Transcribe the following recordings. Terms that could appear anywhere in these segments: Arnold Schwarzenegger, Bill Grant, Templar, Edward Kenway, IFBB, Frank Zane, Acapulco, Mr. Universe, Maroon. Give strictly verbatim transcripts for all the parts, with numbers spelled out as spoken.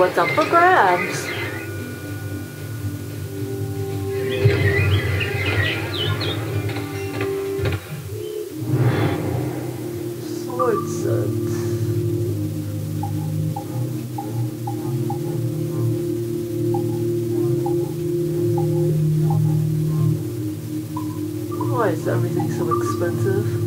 what's up for grabs. Why is everything so expensive?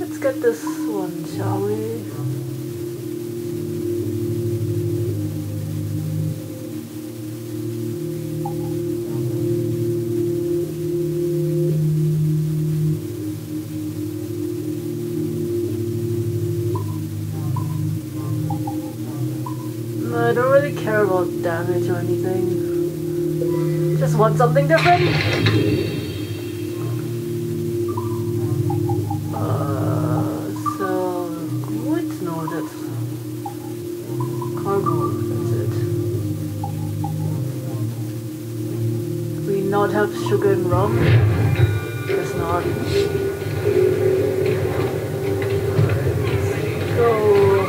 Let's get this one, shall we? I don't really care about damage or anything. Just want something different. Not have sugar and rum? Guess not. Alright, go.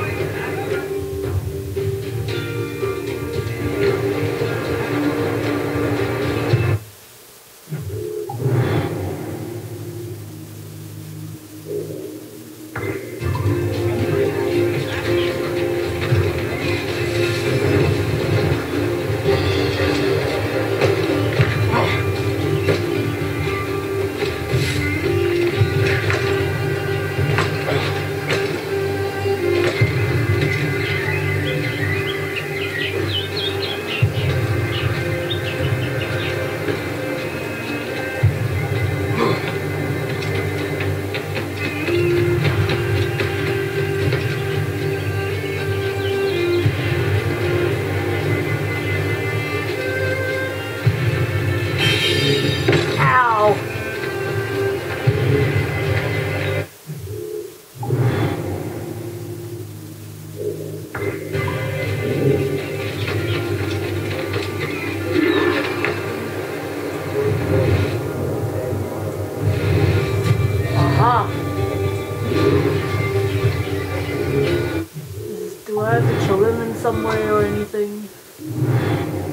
Some way or anything, in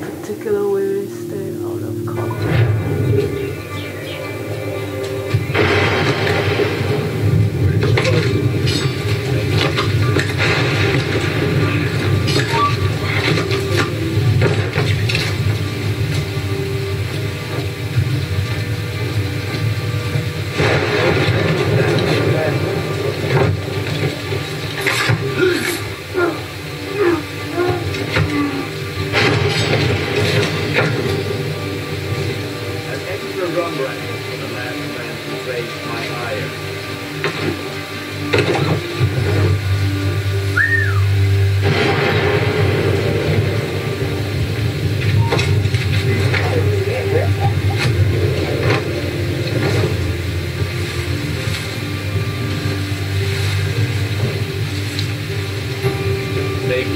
particular way, stay out of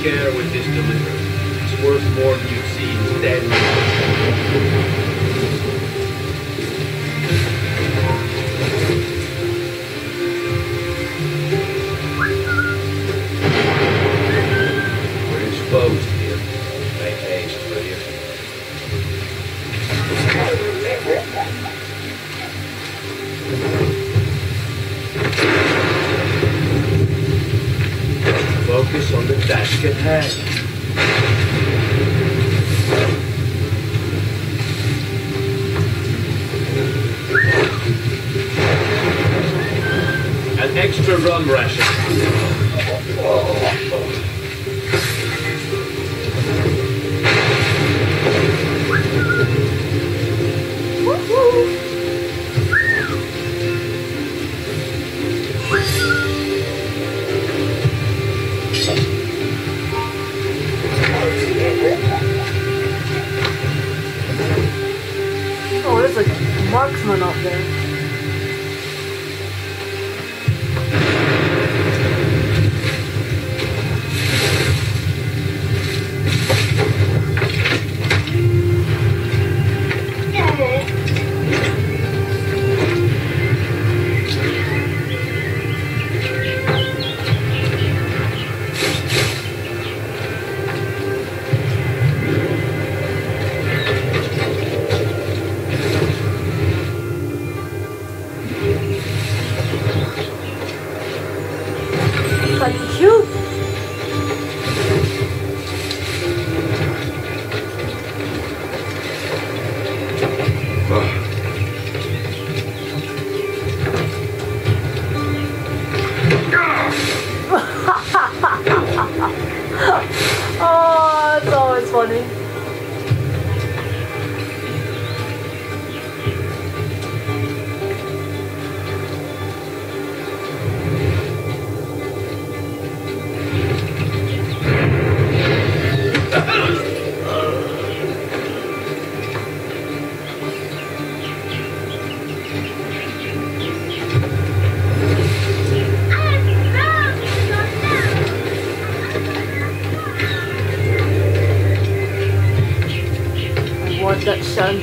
care with this delivery. It's worth more than you see instead. We're exposed here. Make haste for you. Focus on the task at hand. An extra rum ration. Woohoo! Marksman up there.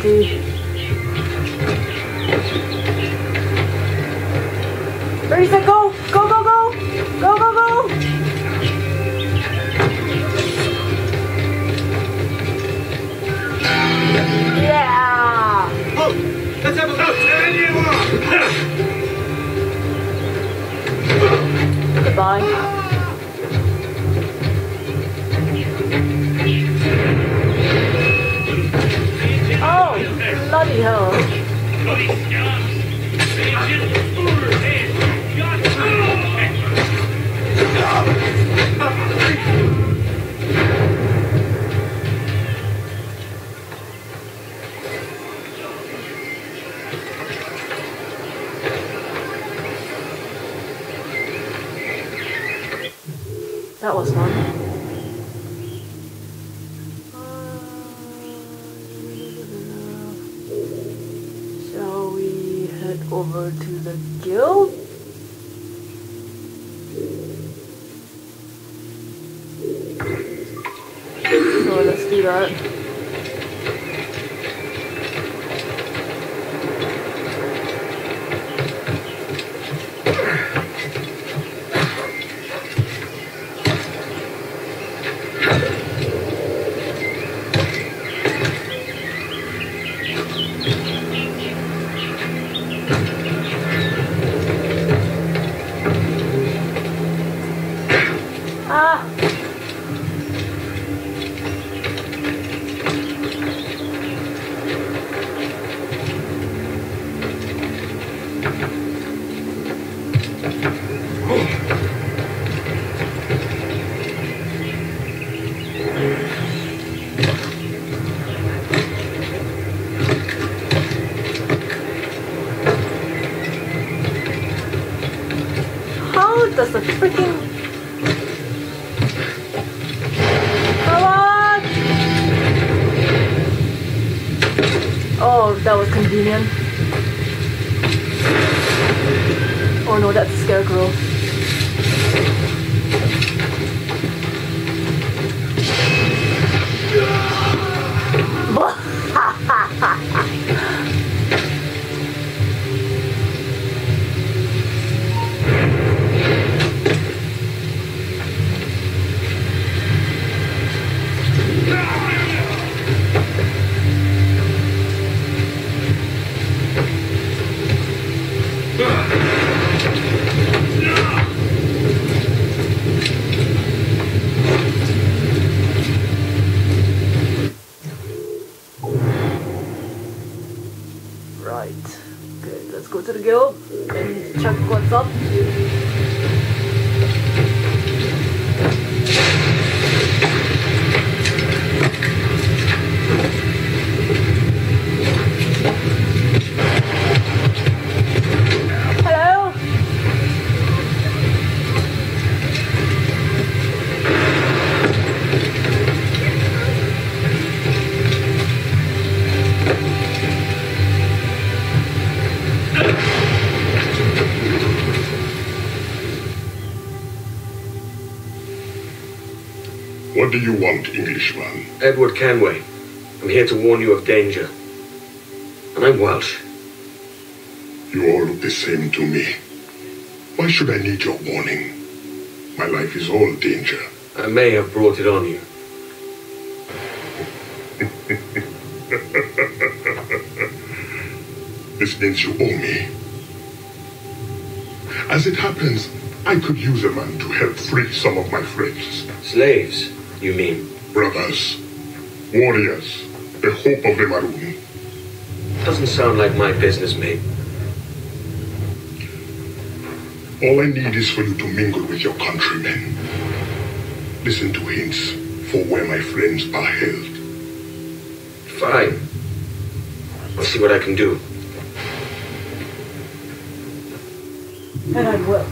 Teresa, go! Go, go, go! Go, go, go! Yeah! Oh! Let's have a look! There you are! Goodbye. Oh! Bloody hell. Bloody scum! That was fun. Shall we head over to the guild? So let's do that. Ah! Does the freaking... Come on! Oh, that was convenient. Oh no, that's a scarecrow. Go to the guild and check what's up. Hello? What do you want, Englishman? Edward Kenway. I'm here to warn you of danger. And I'm Welsh. You all look the same to me. Why should I need your warning? My life is all danger. I may have brought it on you. This means you owe me. As it happens, I could use a man to help free some of my friends. Slaves, you mean? Brothers. Warriors. The hope of the Maroon. Doesn't sound like my business, mate. All I need is for you to mingle with your countrymen. Listen to hints for where my friends are held. Fine. I'll see what I can do. And I will.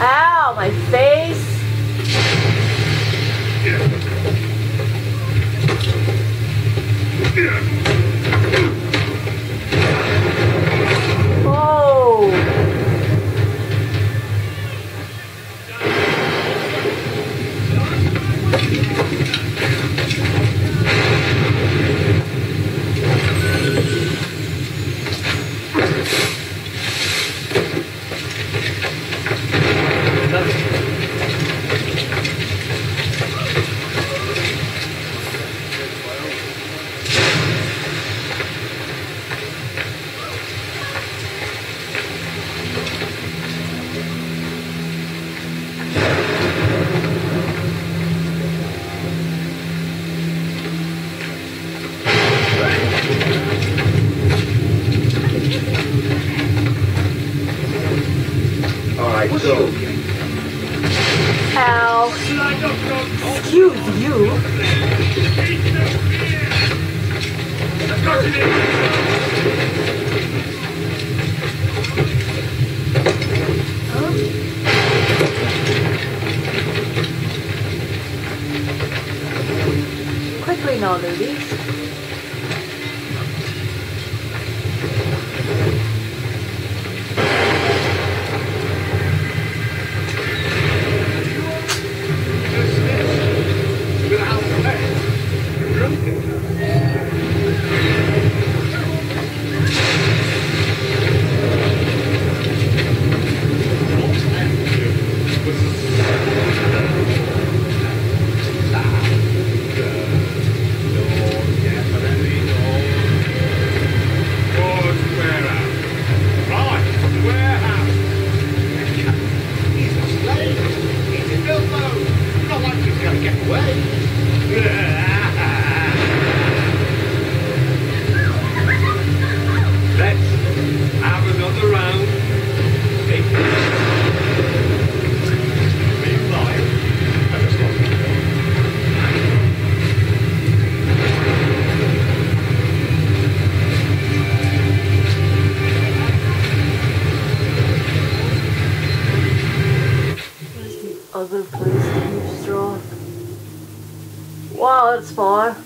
Ow, my face. free now, ladies. Other place to use straw. Wow, that's far.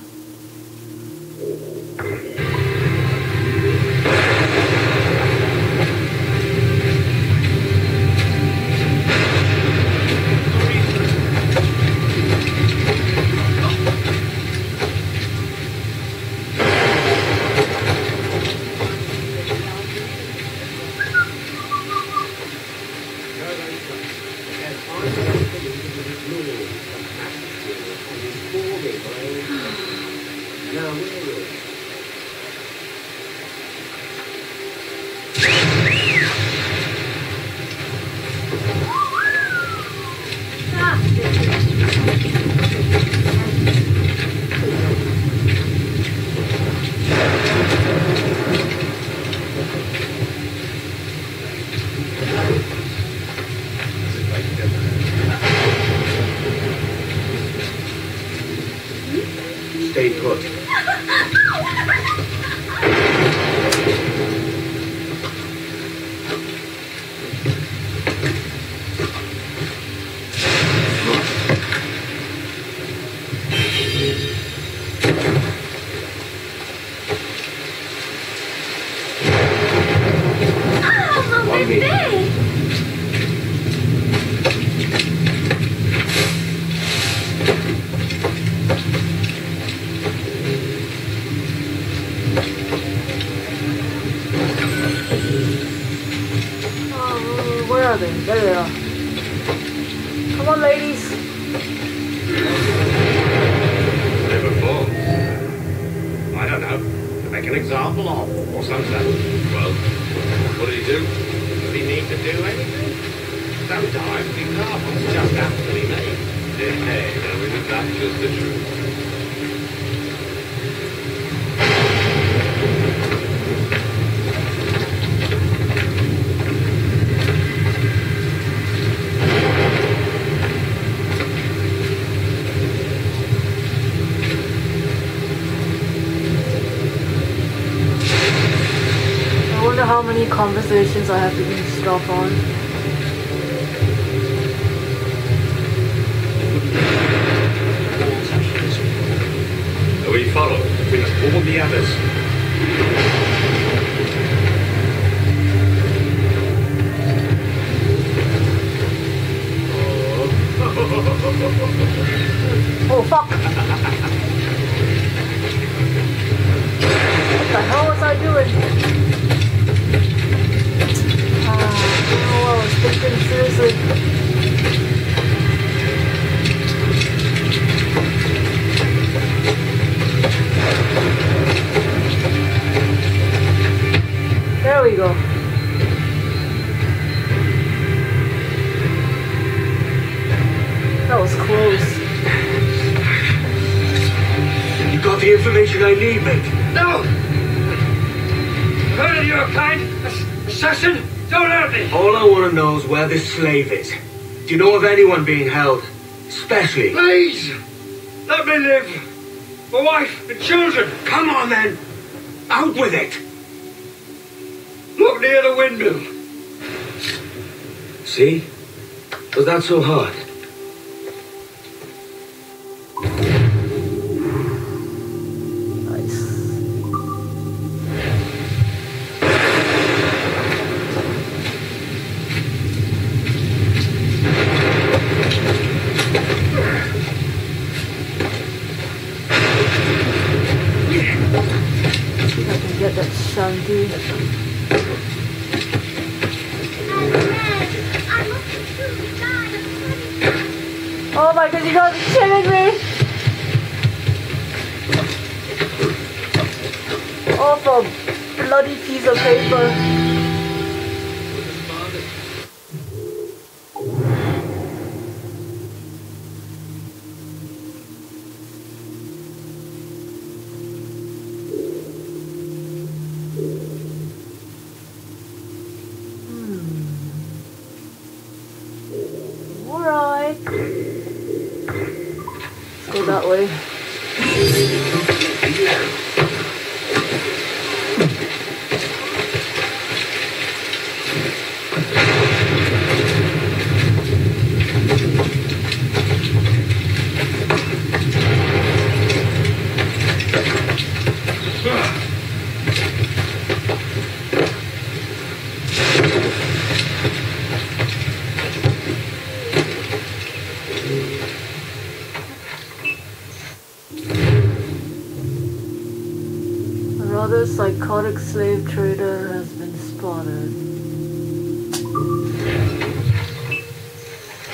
How many conversations I have to be stopped on. We follow with all the others. Oh fuck! What the hell was I doing? Oh, I was thinking seriously. There we go. That was close. You got the information I need, mate. No! I've heard of your kind, assassin! Don't hurt me! All I want to know is where this slave is. Do you know of anyone being held? Especially... Please! Let me live! My wife and children! Come on then! Out with it! Look near the window. See? Was that so hard? Shanti. Oh my god, you guys are killing me! Awful bloody piece of paper. Psychotic slave trader has been spotted. Right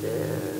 there.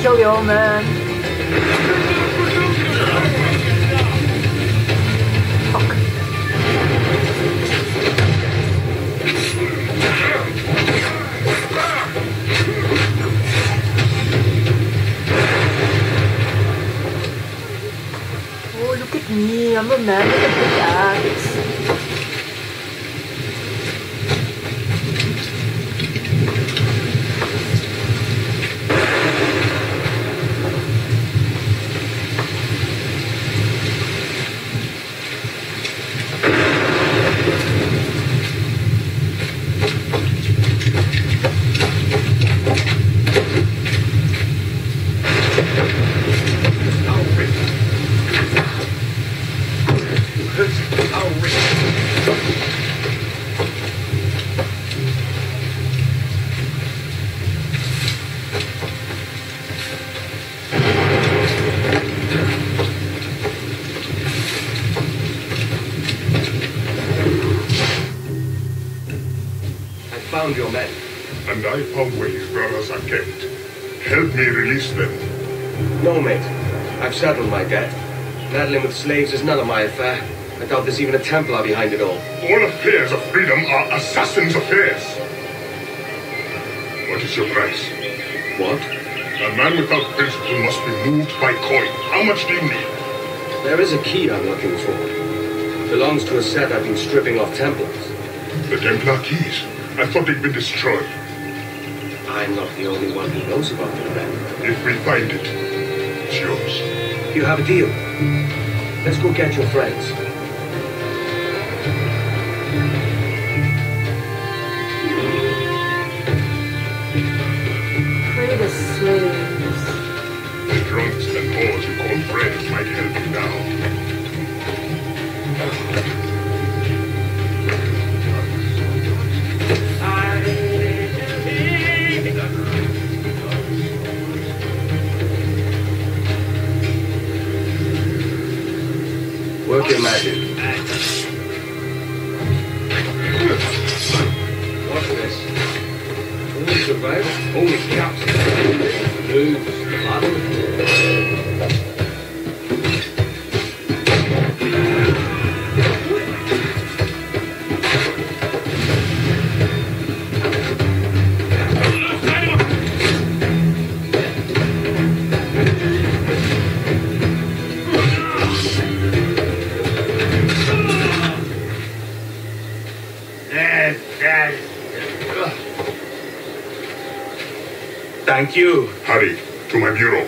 Kill your old man. Fuck. Oh, look at me. I'm a man with a big axe. found your men. And I found where his brothers are kept. Help me release them. No, mate. I've settled my debt. Meddling with slaves is none of my affair. I doubt there's even a Templar behind it all. All affairs of freedom are assassins' affairs. What is your price? What? A man without principle must be moved by coin. How much do you need? There is a key I'm looking for. It belongs to a set I've been stripping off Templars. The Templar keys? I thought they'd been destroyed. I'm not the only one who knows about them, then. If we find it, it's yours. You have a deal. Let's go get your friends. Work your magic. What's this? Only survivors, only caps, blues, Thank you. Hurry, to my bureau.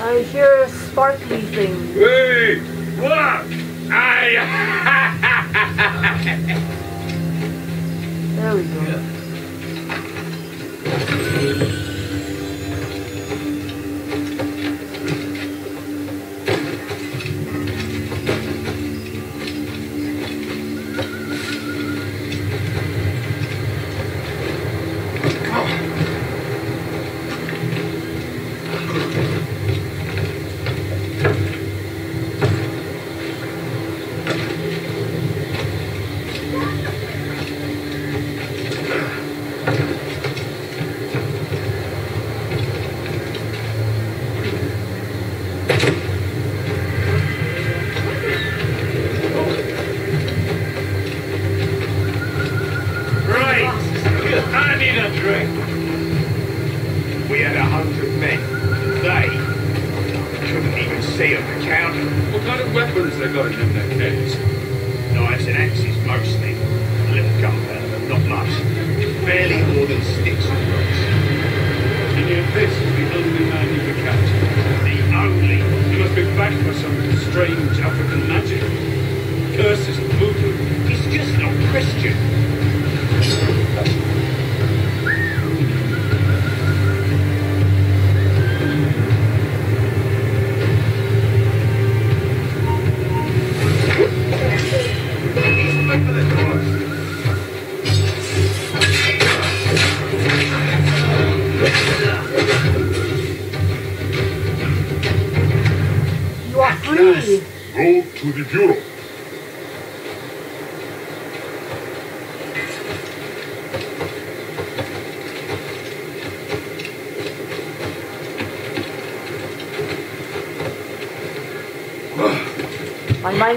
I hear a sparkly thing. Hey! What? I... There we go. Yeah. Mine,